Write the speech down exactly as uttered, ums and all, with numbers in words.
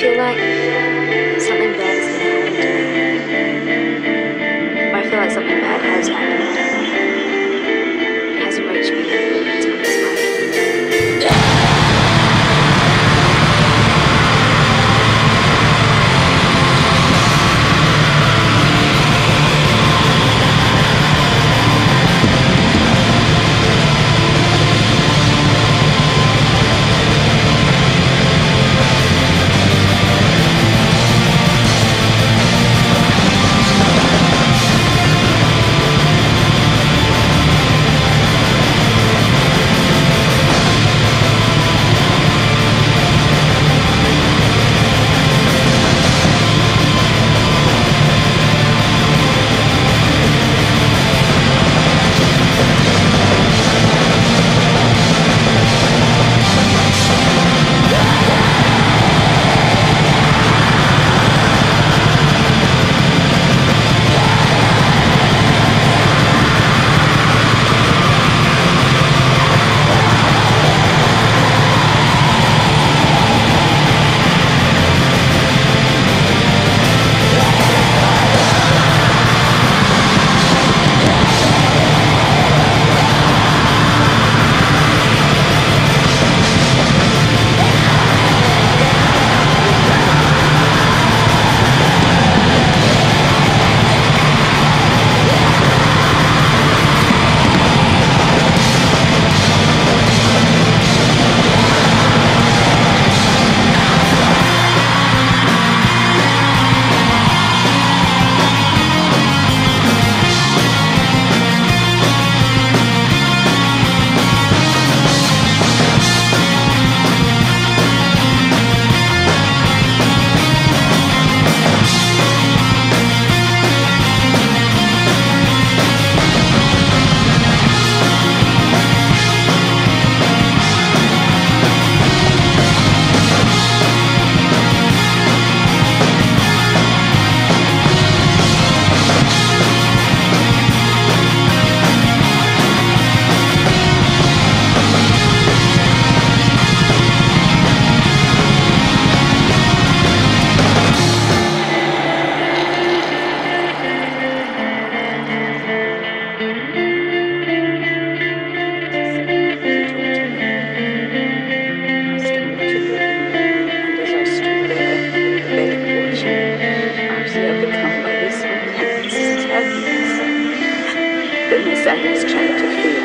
feel like something bad is going to happen to me. Or I feel like something bad has happened. It hasn't reached me. It's not this life. That is trying to feel.